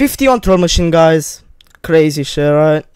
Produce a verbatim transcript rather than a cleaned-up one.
fifty on Troll Machine, guys. Crazy shit, right?